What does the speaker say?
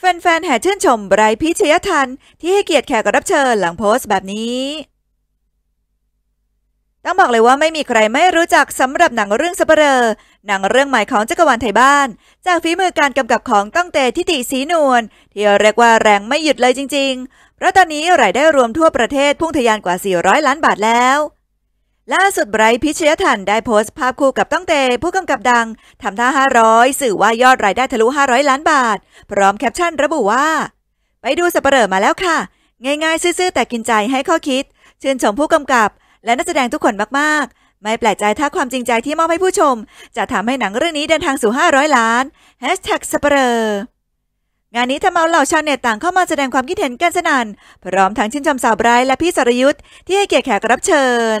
แฟนๆแห่ชื่นชมไบรท์พิชยทันที่ให้เกียรติแขกรับเชิญหลังโพสต์แบบนี้ต้องบอกเลยว่าไม่มีใครไม่รู้จักสำหรับหนังเรื่องสัปเหร่อหนังเรื่องใหม่ของจักรวาลไทยบ้านจากฝีมือการกำกับของต้องเตทิติศรีนวลที่เรียกว่าแรงไม่หยุดเลยจริงๆเพราะตอนนี้รายได้รวมทั่วประเทศพุ่งทะยานกว่า400ล้านบาทแล้วล่าสุดไบรท์พิชยทันได้โพสต์ภาพคู่กับต้องเตผู้กำกับดังทำท่า500สื่อว่ายอดรายได้ทะลุ500ล้านบาทพร้อมแคปชั่นระบุว่าไปดูสัปเหร่อมาแล้วค่ะง่ายๆซื่อๆแต่กินใจให้ข้อคิดชื่นชมผู้กำกับและนักแสดงทุกคนมากๆไม่แปลกใจถ้าความจริงใจที่มอบให้ผู้ชมจะทำให้หนังเรื่องนี้เดินทางสู่500ล้านสัปเหร่องานนี้ทำเอาเหล่าชาวเน็ตต่างเข้ามาแสดงความคิดเห็นกันสนั่นพร้อมทั้งชื่นชมสาวไบรท์และพี่สรยุทธที่ให้เกียรติแขกรับเชิญ